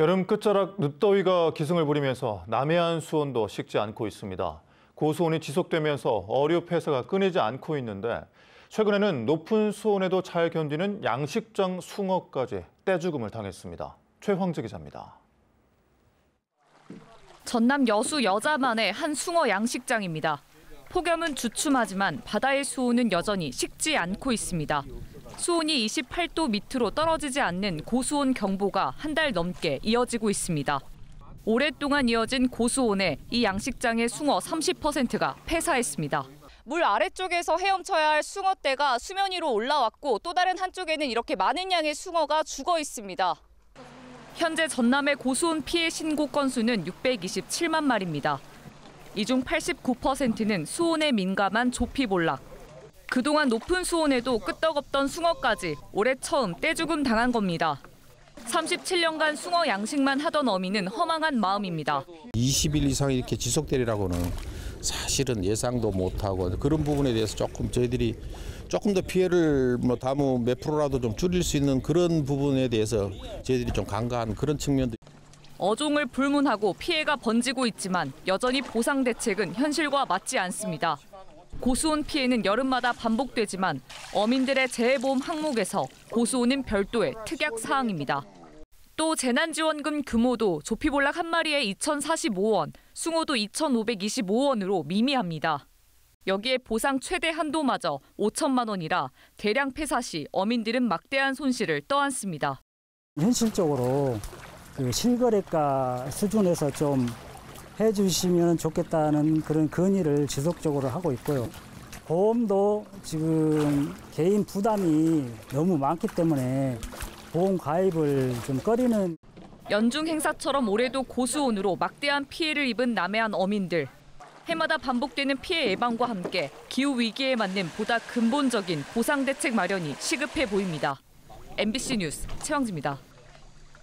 여름 끝자락 늦더위가 기승을 부리면서 남해안 수온도 식지 않고 있습니다. 고수온이 지속되면서 어류 폐사가 끊이지 않고 있는데 최근에는 높은 수온에도 잘 견디는 양식장 숭어까지 떼죽음을 당했습니다. 최황지 기자입니다. 전남 여수 여자만의 한 숭어 양식장입니다. 폭염은 주춤하지만 바다의 수온은 여전히 식지 않고 있습니다. 수온이 28도 밑으로 떨어지지 않는 고수온 경보가 한 달 넘게 이어지고 있습니다. 오랫동안 이어진 고수온에 이 양식장의 숭어 30%가 폐사했습니다. 물 아래쪽에서 헤엄쳐야 할 숭어떼가 수면 위로 올라왔고 또 다른 한쪽에는 이렇게 많은 양의 숭어가 죽어 있습니다. 현재 전남의 고수온 피해 신고 건수는 627만 마리입니다. 이 중 89%는 수온에 민감한 조피볼락. 그동안 높은 수온에도 끄떡없던 숭어까지 올해 처음 떼죽음 당한 겁니다. 37년간 숭어 양식만 하던 어미는 허망한 마음입니다. 20일 이상 이렇게 지속되리라고는 사실은 예상도 못하고 그런 부분에 대해서 조금 저희들이 조금 더 피해를 뭐 다무 몇 프로라도 좀 줄일 수 있는 그런 부분에 대해서 저희들이 좀 간과한 그런 측면도. 어종을 불문하고 피해가 번지고 있지만 여전히 보상 대책은 현실과 맞지 않습니다. 고수온 피해는 여름마다 반복되지만 어민들의 재해보험 항목에서 고수온은 별도의 특약 사항입니다. 또 재난지원금 규모도 조피볼락 한 마리에 2,045원, 숭어도 2,525원으로 미미합니다. 여기에 보상 최대 한도마저 5천만 원이라 대량 폐사 시 어민들은 막대한 손실을 떠안습니다. 현실적으로 그 실거래가 수준에서 좀 해주시면 좋겠다는 그런 건의를 지속적으로 하고 있고요. 보험도 지금 개인 부담이 너무 많기 때문에 보험 가입을 좀 꺼리는. 연중 행사처럼 올해도 고수온으로 막대한 피해를 입은 남해안 어민들. 해마다 반복되는 피해 예방과 함께 기후 위기에 맞는 보다 근본적인 보상 대책 마련이 시급해 보입니다. MBC 뉴스 최황지입니다.